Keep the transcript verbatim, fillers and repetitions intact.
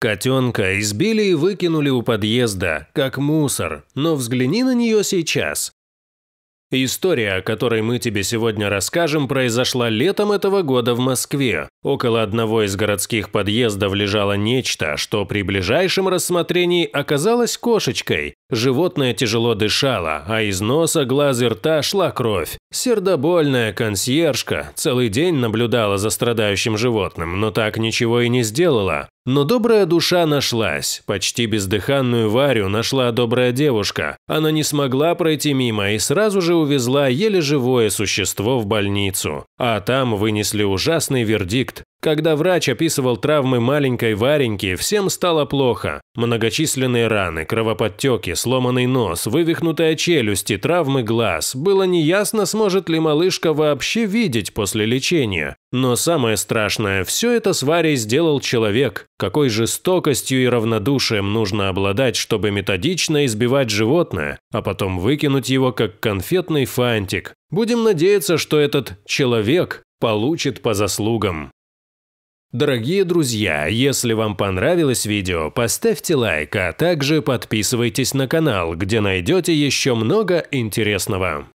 Котенка избили и выкинули у подъезда, как мусор, но взгляни на нее сейчас. История, о которой мы тебе сегодня расскажем, произошла летом этого года в Москве. Около одного из городских подъездов лежало нечто, что при ближайшем рассмотрении оказалось кошечкой. Животное тяжело дышало, а из носа, глаз и рта шла кровь. Сердобольная консьержка целый день наблюдала за страдающим животным, но так ничего и не сделала. Но добрая душа нашлась. Почти бездыханную Варю нашла добрая девушка. Она не смогла пройти мимо и сразу же увезла еле живое существо в больницу. А там вынесли ужасный вердикт. Когда врач описывал травмы маленькой Вареньки, всем стало плохо. Многочисленные раны, кровоподтеки, сломанный нос, вывихнутая челюсть и травмы глаз. Было неясно, сможет ли малышка вообще видеть после лечения. Но самое страшное, все это с Варей сделал человек. Какой жестокостью и равнодушием нужно обладать, чтобы методично избивать животное, а потом выкинуть его как конфетный фантик. Будем надеяться, что этот человек получит по заслугам. Дорогие друзья, если вам понравилось видео, поставьте лайк, а также подписывайтесь на канал, где найдете еще много интересного.